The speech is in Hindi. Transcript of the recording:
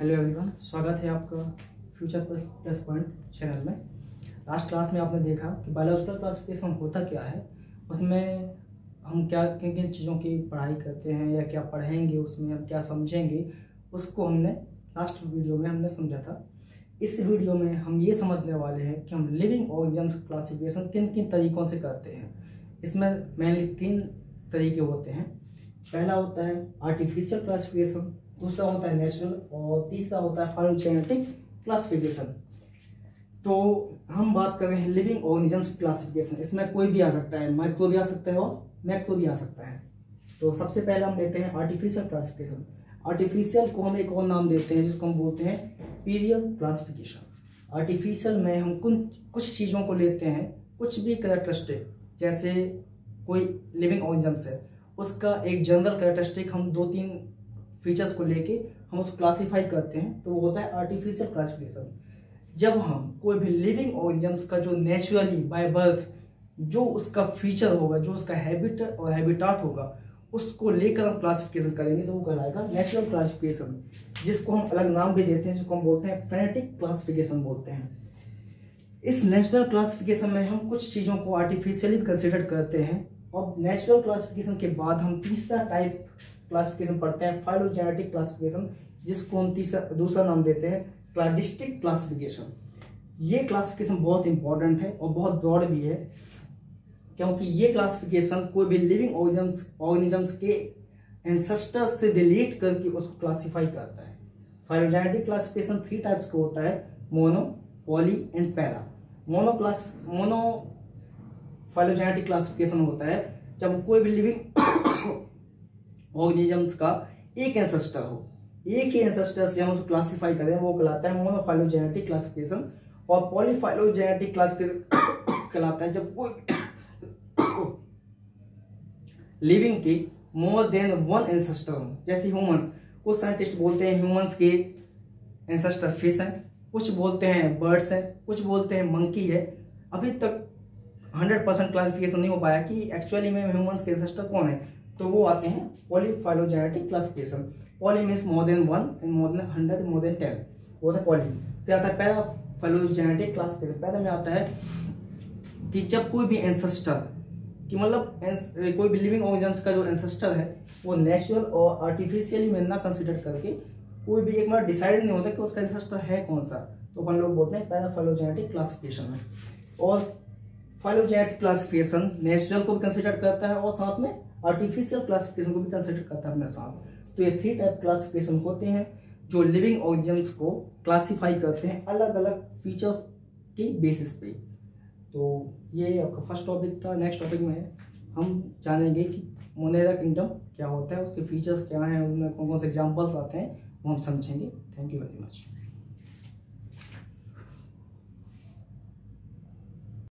हेलो एवरीवन, स्वागत है आपका फ्यूचर प्लस पॉइंट चैनल में। लास्ट क्लास में आपने देखा कि बायोलॉजिकल क्लासिफिकेशन होता क्या है, उसमें हम क्या किन किन चीज़ों की पढ़ाई करते हैं या क्या पढ़ेंगे, उसमें हम क्या समझेंगे, उसको हमने लास्ट वीडियो में हमने समझा था। इस वीडियो में हम ये समझने वाले हैं कि हम लिविंग ऑर्गेनिज्म क्लासिफिकेशन किन किन तरीक़ों से करते हैं। इसमें मेनली तीन तरीके होते हैं। पहला होता है आर्टिफिशियल क्लासिफिकेशन, दूसरा होता है नेचुरल, और तीसरा होता है फाइलोजेनेटिक क्लासिफिकेशन। तो हम बात कर रहे हैं लिविंग ऑर्गेनिजम्स क्लासिफिकेशन। इसमें कोई भी आ सकता है, माइक्रो भी आ सकता है और मैक्रो भी आ सकता है। तो सबसे पहले हम लेते हैं आर्टिफिशियल क्लासिफिकेशन। आर्टिफिशियल को हम एक और नाम देते हैं जिसको हम बोलते हैं पीरियल क्लासिफिकेशन। आर्टिफिशियल में हम कुछ चीज़ों को लेते हैं, कुछ भी कैरेक्टरिस्टिक, जैसे कोई लिविंग ऑर्गेनिजम्स है उसका एक जनरल कैरेक्टरिस्टिक, हम दो तीन फीचर्स को लेके हम उसको क्लासीफाई करते हैं, तो वो होता है आर्टिफिशियल क्लासिफिकेशन। जब हम कोई भी लिविंग ऑर्गेनिजम्स का जो नेचुरली बाय बर्थ जो उसका फीचर होगा, जो उसका हैबिट और हैबिटाट होगा, उसको लेकर हम क्लासिफिकेशन करेंगे तो वो कहलाएगा नेचुरल क्लासिफिकेशन, जिसको हम अलग नाम भी देते हैं, जिसको हम बोलते हैं फेनेटिक क्लासिफिकेशन बोलते हैं। इस नेचुरल क्लासिफिकेशन में हम कुछ चीज़ों को आर्टिफिशियली कंसिडर करते हैं। और नेचुरल क्लासिफिकेशन के बाद हम तीसरा टाइप क्लासिफिकेशन पढ़ते हैं, फाइलोजेनेटिक क्लासिफिकेशन, जिसको हम दूसरा नाम देते हैं क्लाडिस्टिक क्लासिफिकेशन। ये क्लासिफिकेशन बहुत इंपॉर्टेंट है और बहुत ब्रॉड भी है, क्योंकि ये क्लासिफिकेशन कोई भी लिविंग ऑर्गेनिजम्स के एंसेस्टर्स से डिलीट करके उसको क्लासिफाई करता है। फाइलोजेनेटिक क्लासिफिकेशन थ्री टाइप्स का होता है, mono, poly and para. Mono phylogenetic classification होता है जब कोई भी लिविंग ऑर्गेनिजम्स का एक एंसेस्टर हो, एक ही एंसेस्टर से हम उसको क्लासिफाई करें, वो कहलाता है मोनोफाइलोजेनेटिक क्लासिफिकेशन। और पॉलीफाइलोजेनेटिक क्लासिफिकेशन कहलाता है जब कोई लिविंग के मोर देन वन एंसेस्टर हो, जैसे ह्यूमंस। कुछ साइंटिस्ट बोलते हैं ह्यूमंस के एंसेस्टर फिश हैं, कुछ बोलते हैं बर्ड्स हैं, कुछ बोलते हैं मंकी है। अभी तक 100% क्लासिफिकेशन नहीं हो पाया कि एक्चुअली में ह्यूमंस के एंसेस्टर कौन है, तो वो आते हैं polyphylogenetic classification. Poly means more than one and more than 100 more than 10, वो होता है पॉली। फिर आता है पैराफाइलोजेनेटिक क्लासिफिकेशन। पैरा में आता है कि जब कोई भी एंसेस्टर कि मतलब कोई भी लिविंग ऑर्गेनिजम्स का जो एंसेस्टर है वो नेचुरल और आर्टिफिशियली में ना कंसिडर करके कोई भी एक बार डिसाइड नहीं होता कि उसका एंसेस्टर है कौन सा, तो अपन लोग बोलते हैं पैराफाइलोजेनेटिक क्लासिफिकेशन में। और फाइलोजेनेटिक क्लासिफिकेशन नेचुरल को भी कंसिडर करता है और साथ में आर्टिफिशियल क्लासिफिकेशन को भी कंसिडर करता है अपने साथ। तो ये थ्री टाइप क्लासिफिकेशन होते हैं जो लिविंग ऑर्गेनिजम्स को क्लासिफाई करते हैं अलग अलग फीचर्स के बेसिस पे। तो ये आपका फर्स्ट टॉपिक था। नेक्स्ट टॉपिक में हम जानेंगे कि मोनेरा किंगडम क्या होता है, उसके फीचर्स क्या हैं, उनमें कौन कौन से एग्जाम्पल्स आते हैं, वो हम समझेंगे। Thank you very much.